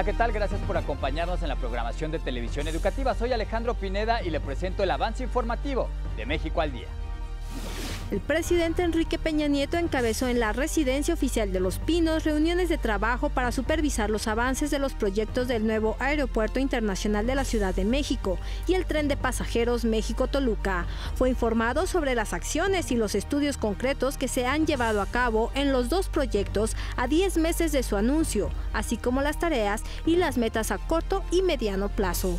Hola, ¿qué tal? Gracias por acompañarnos en la programación de Televisión Educativa. Soy Alejandro Pineda y le presento el avance informativo de México al Día. El presidente Enrique Peña Nieto encabezó en la residencia oficial de Los Pinos reuniones de trabajo para supervisar los avances de los proyectos del nuevo Aeropuerto Internacional de la Ciudad de México y el tren de pasajeros México-Toluca. Fue informado sobre las acciones y los estudios concretos que se han llevado a cabo en los dos proyectos a 10 meses de su anuncio, así como las tareas y las metas a corto y mediano plazo.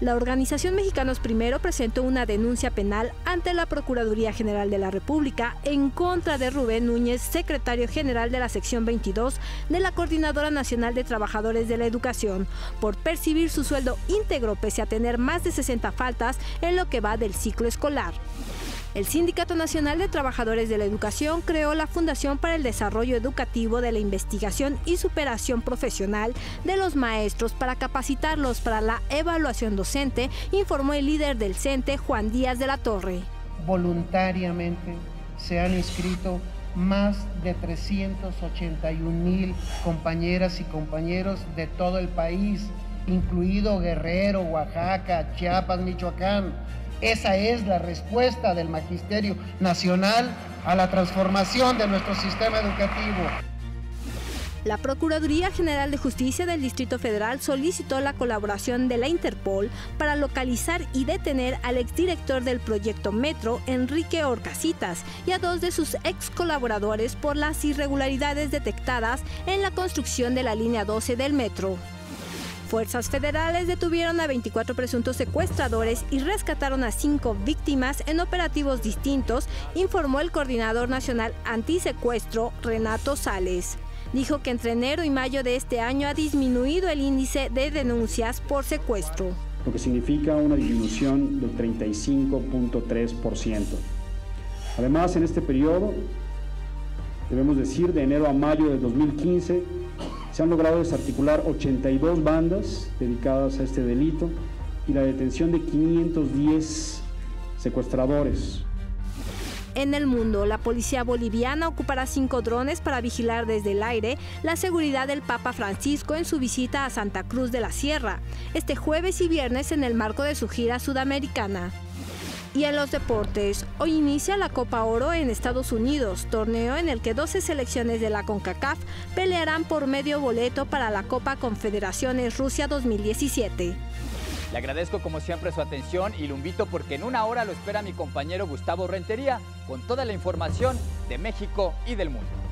La organización Mexicanos Primero presentó una denuncia penal ante la Procuraduría General de la República en contra de Rubén Núñez, secretario general de la sección 22 de la Coordinadora Nacional de Trabajadores de la Educación, por percibir su sueldo íntegro pese a tener más de 60 faltas en lo que va del ciclo escolar. El Sindicato Nacional de Trabajadores de la Educación creó la Fundación para el Desarrollo Educativo de la Investigación y Superación Profesional de los Maestros para capacitarlos para la evaluación docente, informó el líder del CENTE, Juan Díaz de la Torre. Voluntariamente se han inscrito más de 381,000 compañeras y compañeros de todo el país, incluido Guerrero, Oaxaca, Chiapas, Michoacán. Esa es la respuesta del Magisterio Nacional a la transformación de nuestro sistema educativo. La Procuraduría General de Justicia del Distrito Federal solicitó la colaboración de la Interpol para localizar y detener al exdirector del proyecto Metro, Enrique Orcasitas, y a dos de sus ex colaboradores por las irregularidades detectadas en la construcción de la línea 12 del Metro. Fuerzas federales detuvieron a 24 presuntos secuestradores y rescataron a 5 víctimas en operativos distintos, informó el coordinador nacional antisecuestro, Renato Sales. Dijo que entre enero y mayo de este año ha disminuido el índice de denuncias por secuestro, lo que significa una disminución del 35.3%. Además, en este periodo, debemos decir, de enero a mayo de 2015, se han logrado desarticular 82 bandas dedicadas a este delito y la detención de 510 secuestradores. En el mundo, la policía boliviana ocupará 5 drones para vigilar desde el aire la seguridad del Papa Francisco en su visita a Santa Cruz de la Sierra, este jueves y viernes en el marco de su gira sudamericana. Y en los deportes, hoy inicia la Copa Oro en Estados Unidos, torneo en el que 12 selecciones de la CONCACAF pelearán por medio boleto para la Copa Confederaciones Rusia 2017. Le agradezco como siempre su atención y lo invito porque en una hora lo espera mi compañero Gustavo Rentería con toda la información de México y del mundo.